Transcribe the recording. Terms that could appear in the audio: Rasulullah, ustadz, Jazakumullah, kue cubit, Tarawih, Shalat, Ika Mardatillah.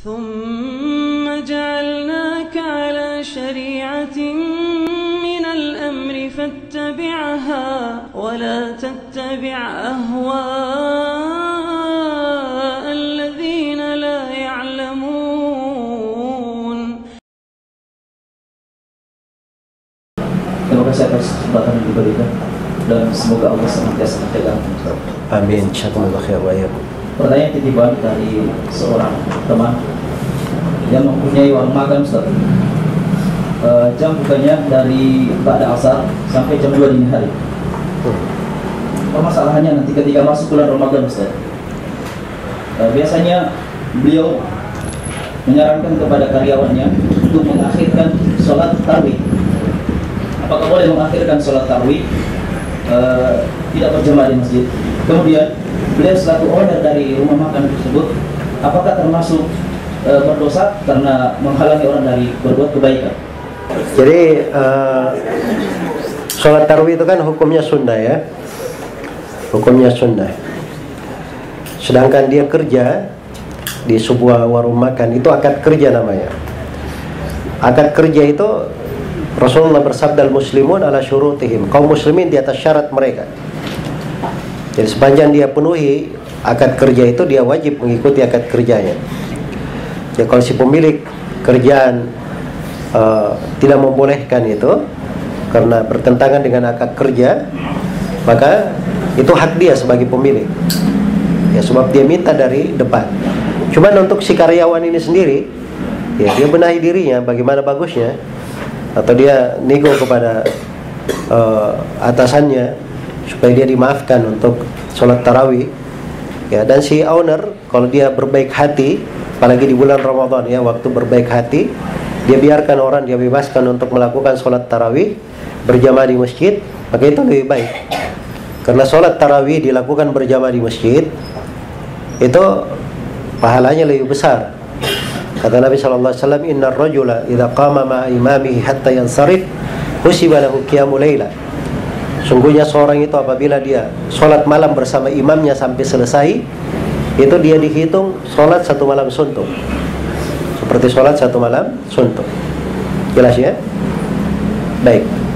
ثم جعلناك على شريعة من الأمر فاتبعها ولا تتبع أهواء الذين لا يعلمون. Terima kasih atas kesempatan yang diberikan dan semoga Allah senantiasa menjaga. Amin. Jazakumullah khair wa iyyakum. Pertanyaan titipan dari seorang teman yang mempunyai warung makan, Ustaz. Jam bukanya dari ba'da asar sampai jam 2 dini hari. Permasalahannya nanti ketika masuk bulan Ramadan, Ustaz. Biasanya beliau menyarankan kepada karyawannya untuk mengakhirkan sholat tarawih. Apakah boleh mengakhirkan sholat tarawih tidak berjamaah di masjid? Kemudian beliau selaku order dari rumah makan tersebut, apakah termasuk berdosa karena menghalangi orang dari berbuat kebaikan? Jadi sholat tarawih itu kan hukumnya sunnah ya, hukumnya sunnah. Sedangkan dia kerja di sebuah warung makan, itu akad kerja namanya. Akad kerja itu Rasulullah bersabda al-muslimun ala syurutihim, kaum muslimin di atas syarat mereka. Jadi sepanjang dia penuhi akad kerja itu, dia wajib mengikuti akad kerjanya. Ya, kalau si pemilik kerjaan tidak membolehkan itu karena bertentangan dengan akad kerja, maka itu hak dia sebagai pemilik. Ya, sebab dia minta dari depan. Cuman untuk si karyawan ini sendiri, ya dia benahi dirinya bagaimana bagusnya, atau dia nego kepada atasannya supaya dia dimaafkan untuk sholat tarawih ya. Dan si owner kalau dia berbaik hati, apalagi di bulan Ramadan ya, waktu berbaik hati, dia biarkan orang, dia bebaskan untuk melakukan sholat tarawih berjamaah di masjid, maka itu lebih baik. Karena sholat tarawih dilakukan berjamaah di masjid itu pahalanya lebih besar. Kata Nabi SAW, innar rajula idha qama ma'imamihi hatta yansarif husibalahu qiyamu layla. Sungguhnya seorang itu apabila dia sholat malam bersama imamnya sampai selesai, itu dia dihitung sholat satu malam suntuk, seperti sholat satu malam suntuk. Jelas ya? Baik.